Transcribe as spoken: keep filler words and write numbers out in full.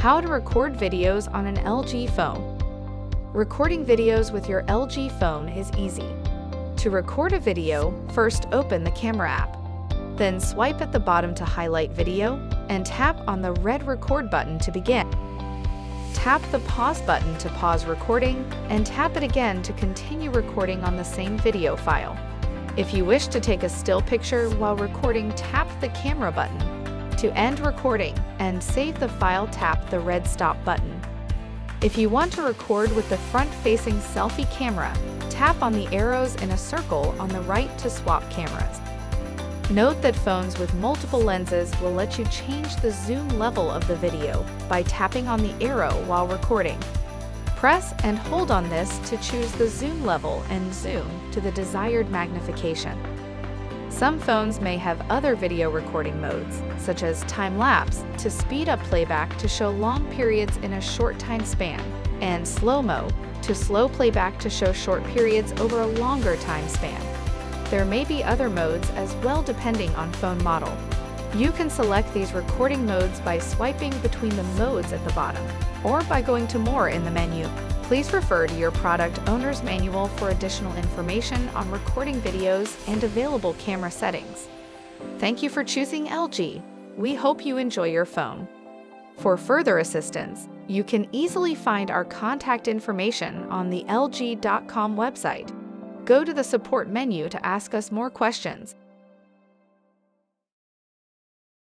How to record videos on an L G phone. Recording videos with your L G phone is easy. To record a video, first open the camera app. Then swipe at the bottom to highlight video and tap on the red record button to begin. Tap the pause button to pause recording and tap it again to continue recording on the same video file. If you wish to take a still picture while recording, tap the camera button. To end recording and save the file, tap the red stop button. If you want to record with the front-facing selfie camera, tap on the arrows in a circle on the right to swap cameras. Note that phones with multiple lenses will let you change the zoom level of the video by tapping on the arrow while recording. Press and hold on this to choose the zoom level and zoom to the desired magnification. Some phones may have other video recording modes, such as time-lapse, to speed up playback to show long periods in a short time span, and slow-mo, to slow playback to show short periods over a longer time span. There may be other modes as well depending on phone model. You can select these recording modes by swiping between the modes at the bottom or by going to More in the menu. Please refer to your product owner's manual for additional information on recording videos and available camera settings. Thank you for choosing L G. We hope you enjoy your phone. For further assistance, you can easily find our contact information on the L G dot com website. Go to the support menu to ask us more questions.